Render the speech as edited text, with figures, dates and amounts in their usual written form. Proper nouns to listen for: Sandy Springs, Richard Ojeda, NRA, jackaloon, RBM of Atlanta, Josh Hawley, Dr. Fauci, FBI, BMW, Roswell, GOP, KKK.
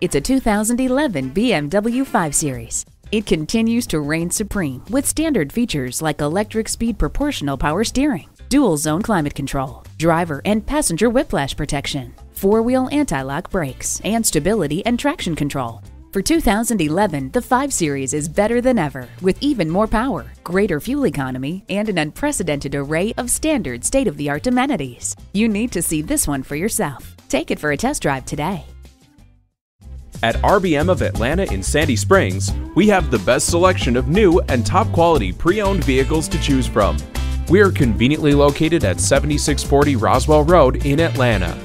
It's a 2011 BMW 5 Series. It continues to reign supreme with standard features like electric speed proportional power steering, dual zone climate control, driver and passenger whiplash protection, four-wheel anti-lock brakes, and stability and traction control. For 2011, the 5 Series is better than ever with even more power, greater fuel economy, and an unprecedented array of standard state-of-the-art amenities. You need to see this one for yourself. Take it for a test drive today. At RBM of Atlanta in Sandy Springs, we have the best selection of new and top-quality pre-owned vehicles to choose from. We are conveniently located at 7640 Roswell Road in Atlanta.